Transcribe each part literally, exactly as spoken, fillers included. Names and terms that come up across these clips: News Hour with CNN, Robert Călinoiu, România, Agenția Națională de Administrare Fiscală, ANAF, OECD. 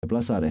deplasare.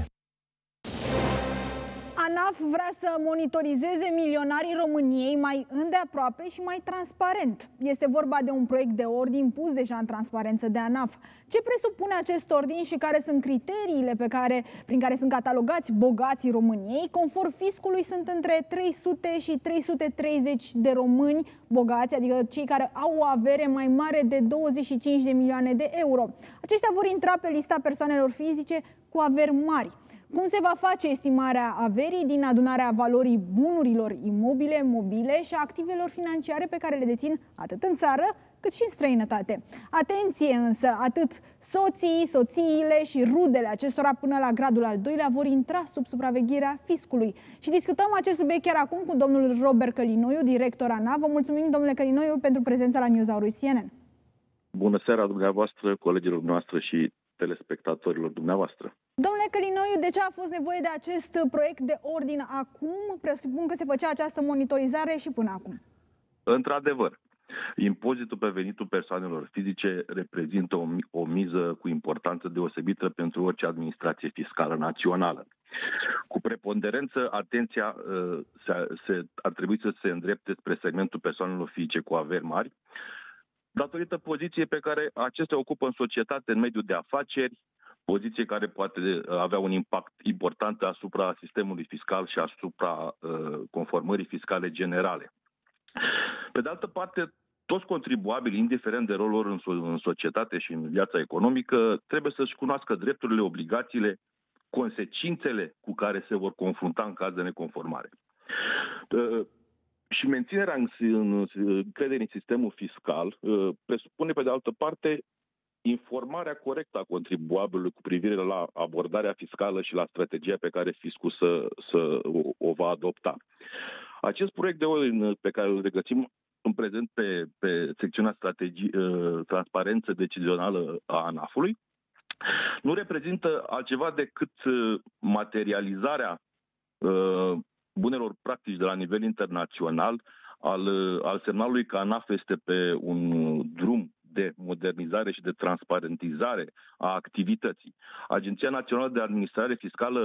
ANAF vrea să monitorizeze milionarii României mai îndeaproape și mai transparent. Este vorba de un proiect de ordin pus deja în transparență de ANAF. Ce presupune acest ordin și care sunt criteriile pe care, prin care sunt catalogați bogații României? Conform fiscului, sunt între trei sute și trei sute treizeci de români bogați, adică cei care au o avere mai mare de douăzeci și cinci de milioane de euro. Aceștia vor intra pe lista persoanelor fizice cu averi mari. Cum se va face estimarea averii din adunarea valorii bunurilor imobile, mobile și a activelor financiare pe care le dețin atât în țară cât și în străinătate? Atenție însă, atât soții, soțiile și rudele acestora până la gradul al doilea vor intra sub supravegherea fiscului. Și discutăm acest subiect chiar acum cu domnul Robert Călinoiu, director ANAF. Vă mulțumim, domnule Călinoiu, pentru prezența la News Hour with C N N. Bună seara dumneavoastră, colegilor noastre și telespectatorilor dumneavoastră. Domnule Călinoiu, de ce a fost nevoie de acest proiect de ordin acum? Presupun că se făcea această monitorizare și până acum. Într-adevăr, impozitul pe venitul persoanelor fizice reprezintă o, o miză cu importanță deosebită pentru orice administrație fiscală națională. Cu preponderență, atenția uh, se, se, ar trebui să se îndrepte spre segmentul persoanelor fizice cu averi mari, datorită poziției pe care acestea ocupă în societate, în mediul de afaceri, poziție care poate avea un impact important asupra sistemului fiscal și asupra uh, conformării fiscale generale. Pe de altă parte, toți contribuabilii, indiferent de rolul lor în, în societate și în viața economică, trebuie să-și cunoască drepturile, obligațiile, consecințele cu care se vor confrunta în caz de neconformare. Uh, Și menținerea încrederii în sistemul fiscal presupune, pe de altă parte, informarea corectă a contribuabilului cu privire la abordarea fiscală și la strategia pe care fiscul să, să o va adopta. Acest proiect de ordin pe care îl regăsim în prezent pe, pe secțiunea strategii, transparență decizională a ANAF-ului nu reprezintă altceva decât materializarea bunelor practici de la nivel internațional, al, al semnalului că ANAF este pe un drum de modernizare și de transparentizare a activității. Agenția Națională de Administrare Fiscală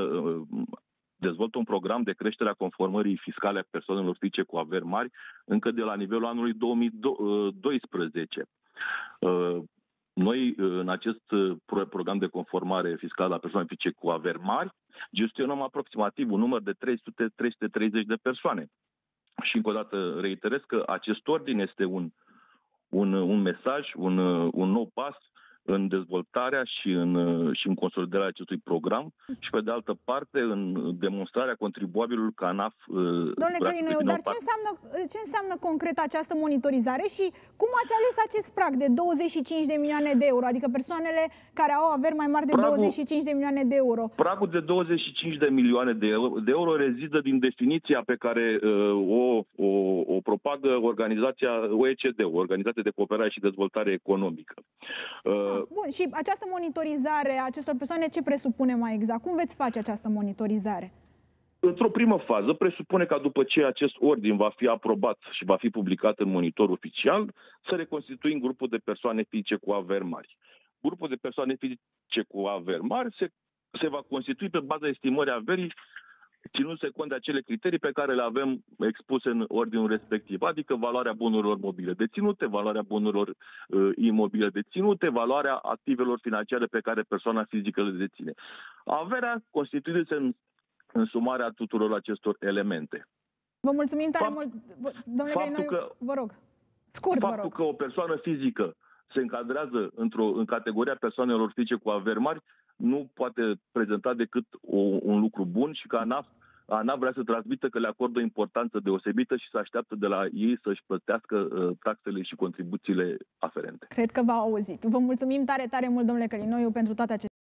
dezvoltă un program de creștere a conformării fiscale a persoanelor fizice cu averi mari încă de la nivelul anului două mii doisprezece. Noi, în acest program de conformare fiscală a persoanelor fizice cu averi mari, gestionăm aproximativ un număr de trei sute - trei sute treizeci de persoane. Și încă o dată reiterez că acest ordin este un, un, un mesaj, un, un nou pas în dezvoltarea și în, și în consolidarea acestui program și, pe de altă parte, în demonstrarea contribuabilului că ANAF... Domnule Călinoiu, dar ce înseamnă, ce înseamnă concret această monitorizare și cum ați ales acest prag de douăzeci și cinci de milioane de euro, adică persoanele care au averi mai mari de pragul, douăzeci și cinci de milioane de euro? Pragul de douăzeci și cinci de milioane de euro, de euro rezidă din definiția pe care uh, o, o, o propagă organizația O E C D, Organizația de Cooperare și Dezvoltare Economică. Uh, Bun, și această monitorizare a acestor persoane ce presupune mai exact? Cum veți face această monitorizare? Într-o primă fază presupune ca după ce acest ordin va fi aprobat și va fi publicat în monitor oficial, să reconstituim grupul de persoane fizice cu averi mari. Grupul de persoane fizice cu averi mari se, se va constitui pe baza estimării averii, ținându-se cont de acele criterii pe care le avem expuse în ordinul respectiv, adică valoarea bunurilor mobile deținute, valoarea bunurilor uh, imobile deținute, valoarea activelor financiare pe care persoana fizică le deține. Averea constituindu-se în, în sumarea tuturor acestor elemente. Vă mulțumim tare Fapt, mult, domnule Călinoiu, că, vă rog, scurt, faptul vă rog. că o persoană fizică se încadrează într-o, în categoria persoanelor fizice cu averi mari, nu poate prezenta decât o, un lucru bun și că ANAF, ANAF vrea să transmită că le acordă o importanță deosebită și se așteaptă de la ei să-și plătească uh, taxele și contribuțiile aferente. Cred că v-au auzit. Vă mulțumim tare, tare mult, domnule Călinoiu, pentru toate aceste